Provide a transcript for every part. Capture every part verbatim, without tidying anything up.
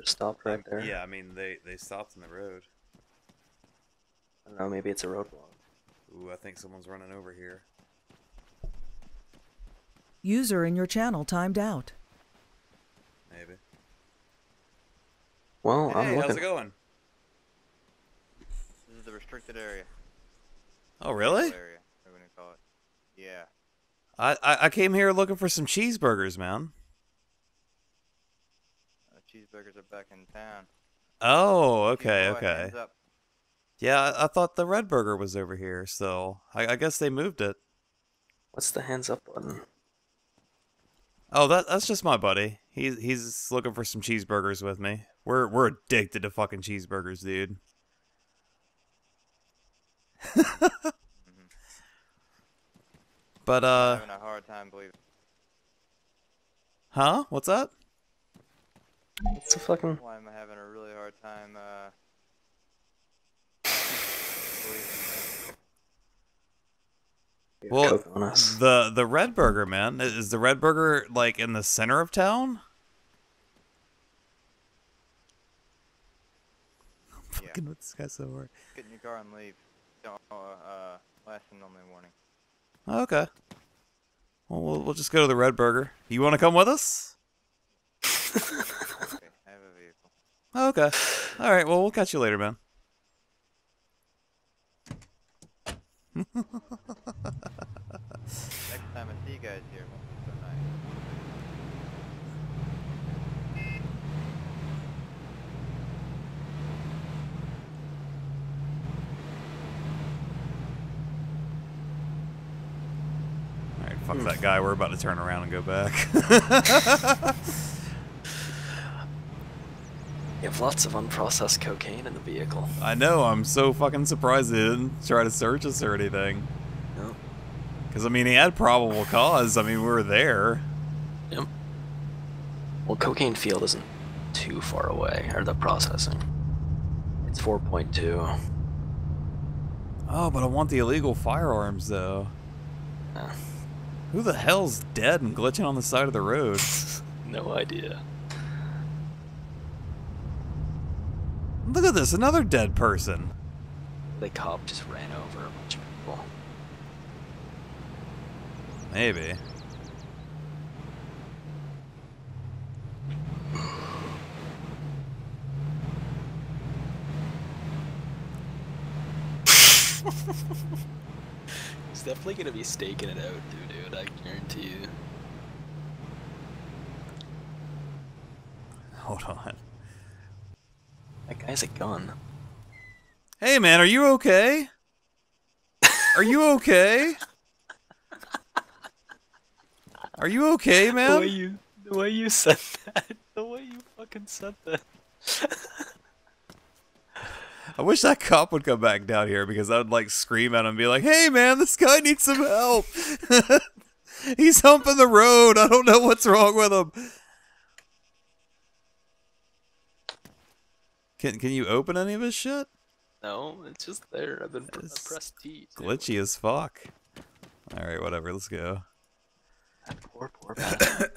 Just stopped right there. Yeah, I mean, they, they stopped in the road. I don't know, maybe it's a roadblock. Ooh, I think someone's running over here. User in your channel timed out. Maybe. Well, hey, I'm hey, looking. How's it going? This is the restricted area. Oh, really? Area, we're gonna call it. Yeah. I, I, I came here looking for some cheeseburgers, man. Uh, cheeseburgers are back in town. Oh, okay, you know, okay. Yeah, I, I thought the Red Burger was over here, so I, I guess they moved it. What's the hands up button? Oh, that that's just my buddy. He's he's looking for some cheeseburgers with me. We're we're addicted to fucking cheeseburgers, dude. But uh I'm having a hard time believing. Huh? What's up? It's a fucking why am I having a really hard time uh Well, the the Red Burger, man, is the Red Burger like in the center of town? I'm yeah. fucking with this guy so hard. Get in your car and leave. Don't uh, last and only warning. Okay. Well, well, we'll just go to the Red Burger. You want to come with us? Okay, I have a vehicle. Okay. All right. Well, we'll catch you later, man. Next time I see you guys here, it won't be so nice. Alright, fuck Oof. that guy, we're about to turn around and go back. You have lots of unprocessed cocaine in the vehicle. I know, I'm so fucking surprised they didn't try to search us or anything. Nope. Because, I mean, he had probable cause. I mean, we were there. Yep. Well, Cocaine Field isn't too far away, or the processing. It's four point two. Oh, but I want the illegal firearms, though. Yeah. Who the hell's dead and glitching on the side of the road? No idea. Look at this, another dead person. The cop just ran over a bunch of people. Maybe. He's definitely gonna be staking it out, dude, dude, I guarantee you. Hold on. That guy's a gun. Hey, man, are you okay? Are you okay? Are you okay, man? The way you, the way you said that. The way you fucking said that. I wish that cop would come back down here because I would, like, scream at him and be like, hey, man, this guy needs some help. He's humping the road. I don't know what's wrong with him. Can can you open any of his shit? No, it's just there. I've been pr pressed T. Glitchy as fuck. All right, whatever. Let's go. That poor, poor bastard.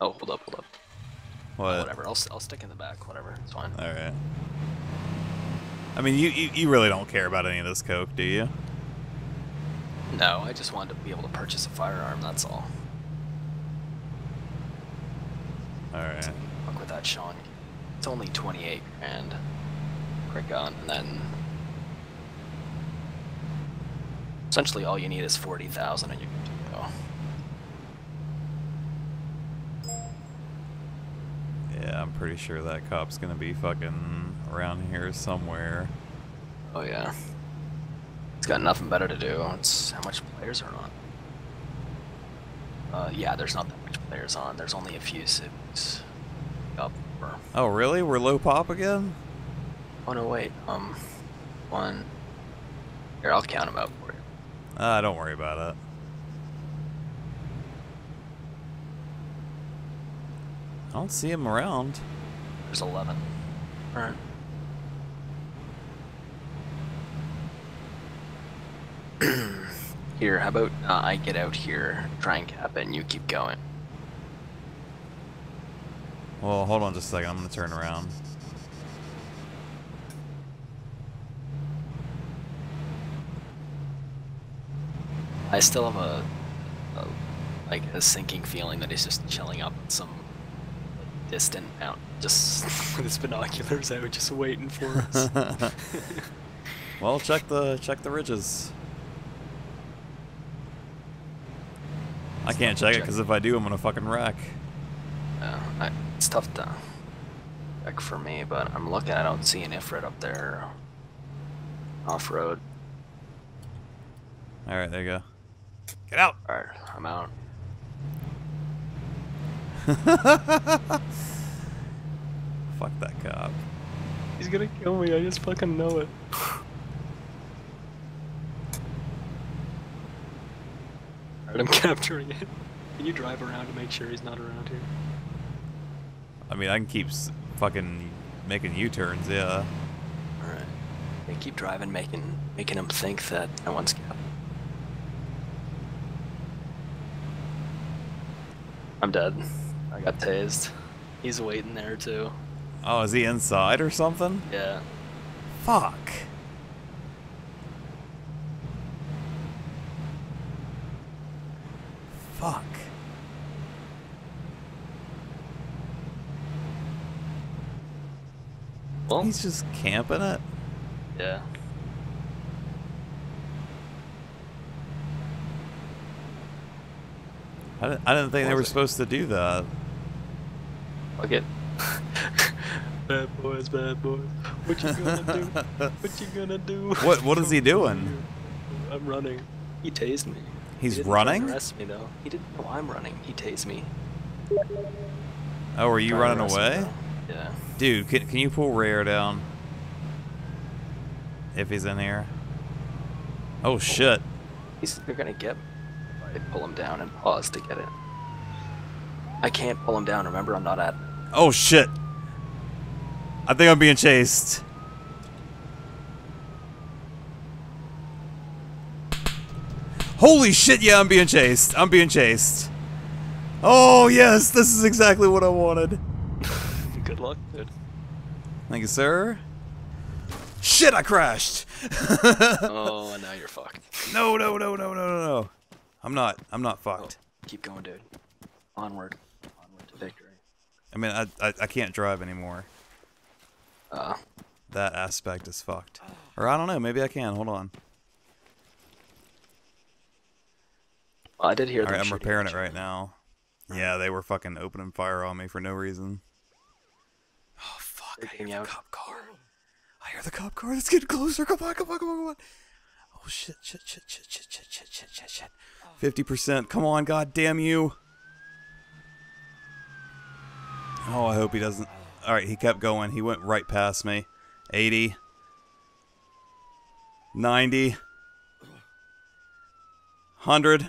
Oh, hold up, hold up. What? Oh, whatever. I'll I'll stick in the back. Whatever. It's fine. All right. I mean, you, you you really don't care about any of this coke, do you? No, I just wanted to be able to purchase a firearm. That's all. All right. Fuck with that, Sean. It's only twenty-eight grand. Quick on, and then essentially all you need is forty thousand, and you're good to go. Yeah, I'm pretty sure that cop's gonna be fucking around here somewhere. Oh yeah. It's got nothing better to do. It's how much players are on. Uh, yeah, there's not that much players on. There's only a few cities up. Oh, really? We're low pop again? Oh, no, wait. Um, one. Here, I'll count them out for you. Ah, uh, don't worry about it. I don't see him around. There's eleven. All right. Here, how about uh, I get out here, try and cap it, and you keep going. Well, hold on just a second. I'm going to turn around. I still have a, a like a sinking feeling that he's just chilling up at some distant mountain, just with his binoculars out, just waiting for us. Well, check the check the ridges. I can't check it because if I do, I'm gonna fucking wreck. Uh, I, it's tough to check for me, but I'm looking. I don't see an Ifrit up there. Off road. All right, there you go. Get out. All right, I'm out. Fuck that cop. He's gonna kill me. I just fucking know it. Alright, I'm capturing it. Can you drive around to make sure he's not around here? I mean, I can keep fucking making U-turns, yeah. Alright. They keep driving, making making him think that no one's captured. I'm dead. I got tased. He's waiting there, too. Oh, is he inside or something? Yeah. Fuck. Fuck. Well, he's just camping it? Yeah. I didn't, I didn't think they were it? supposed to do that. Fuck it. Bad boys, bad boys. What you gonna do? What you gonna do? What, what is he doing? I'm running. He tased me. He's he didn't running? Arrest me, though. He didn't know I'm running. He tased me. Oh, are you running away? Me, yeah. Dude, can, can you pull Rare down? If he's in here. Oh, shit. He's, they're gonna get me. I pull him down and pause to get it. I can't pull him down, remember? I'm not at... Oh, shit. I think I'm being chased. Holy shit, yeah, I'm being chased. I'm being chased. Oh, yes, this is exactly what I wanted. Good luck, dude. Thank you, sir. Shit, I crashed! Oh, and now you're fucked. No, no, no, no, no, no, no. I'm not. I'm not fucked. Oh, keep going, dude. Onward. Onward to victory. I mean, I, I, I can't drive anymore. Uh. That aspect is fucked. Or I don't know, maybe I can. Hold on. I did hear that. Alright, I'm repairing it right now. Yeah, they were fucking opening fire on me for no reason. Oh, fuck. I hear the cop car. I hear the cop car. Let's get closer. Come on, come on, come on, come on. Oh, shit, shit, shit, shit, shit, shit, shit, shit, shit, shit. fifty percent. Come on, god damn you. Oh, I hope he doesn't. Alright, he kept going. He went right past me. eighty. ninety. one hundred.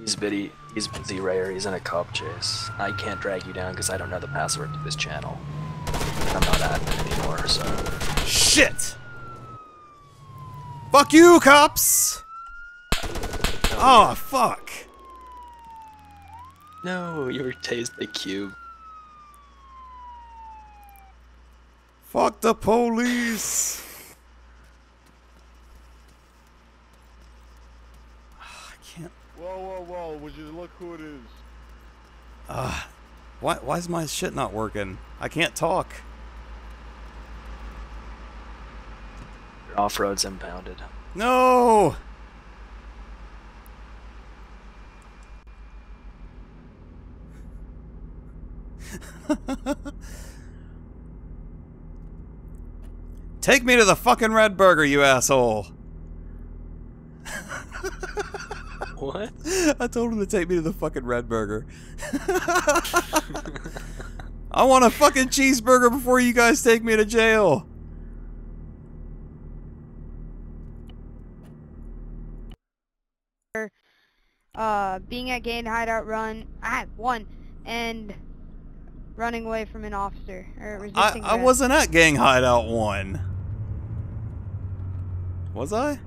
He's busy, he's busy, Rare. He's in a cop chase. I can't drag you down because I don't know the password to this channel. I'm not admin anymore, so... Shit! Fuck you, cops! Oh, fuck! No, you were tased the cube. Fuck the police! Whoa, whoa, whoa, would you look who it is? Uh, why, why is my shit not working? I can't talk. Your off-road's impounded. No! Take me to the fucking Red Burger, you asshole! What? I told him to take me to the fucking Red Burger. I want a fucking cheeseburger before you guys take me to jail. Uh, being at Gate Hideout Run, I had one, and running away from an officer. Or resisting I, I wasn't at Gang Hideout one. Was I?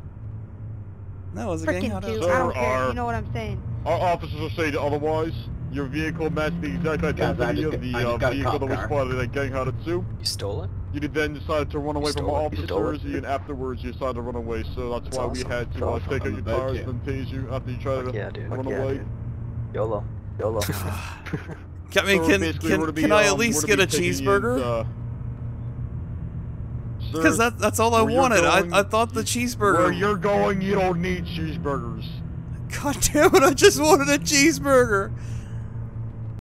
No, it was a gang. There are, you know what I'm saying. Our officers will say otherwise. Your vehicle matched the exact identity of the uh, vehicle that was spotted at Gang Hada two. You stole it? You then decided to run away from officers, and afterwards you decided to run away, so that's, that's why awesome. we had to uh, take out your tires and then tase you after you tried Fuck to yeah, run Fuck away. Yeah, YOLO. YOLO. Can, so can, can, be, can I at um, least get a cheeseburger? Because that, that's all I wanted. Going, I, I thought the cheeseburger... Where you're going, you don't need cheeseburgers. God damn it, I just wanted a cheeseburger!